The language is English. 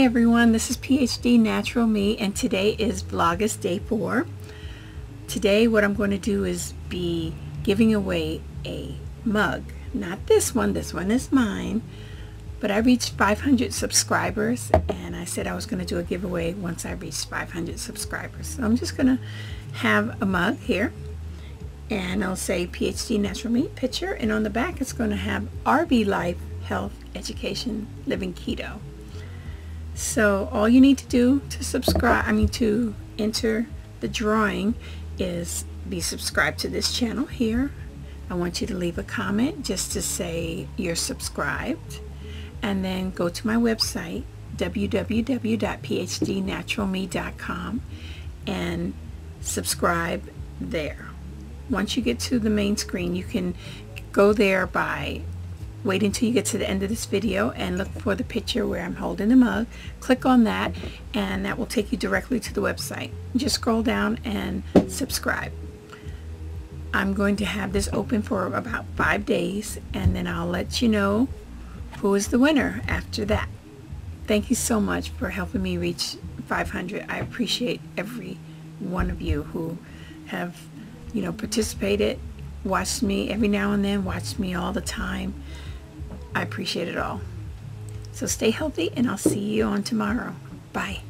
Hi everyone, this is PhD Natural Me and today is Vlogust Day 4. Today what I'm going to do is be giving away a mug. Not this one is mine, but I reached 500 subscribers and I said I was going to do a giveaway once I reached 500 subscribers. So I'm just going to have a mug here and I'll say PhD Natural Me picture, and on the back it's going to have RV Life Health Education Living Keto. So all you need to do to subscribe, to enter the drawing, is be subscribed to this channel here. I want you to leave a comment just to say you're subscribed, and then go to my website www.phdnaturalme.com and subscribe there. Once you get to the main screen, you can go there by wait until you get to the end of this video and look for the picture where I'm holding the mug. Click on that and that will take you directly to the website. Just scroll down and subscribe. I'm going to have this open for about 5 days and then I'll let you know who is the winner after that. Thank you so much for helping me reach 500. I appreciate every one of you who have, participated, watched me every now and then, watched me all the time. I appreciate it all. So stay healthy and I'll see you on tomorrow. Bye.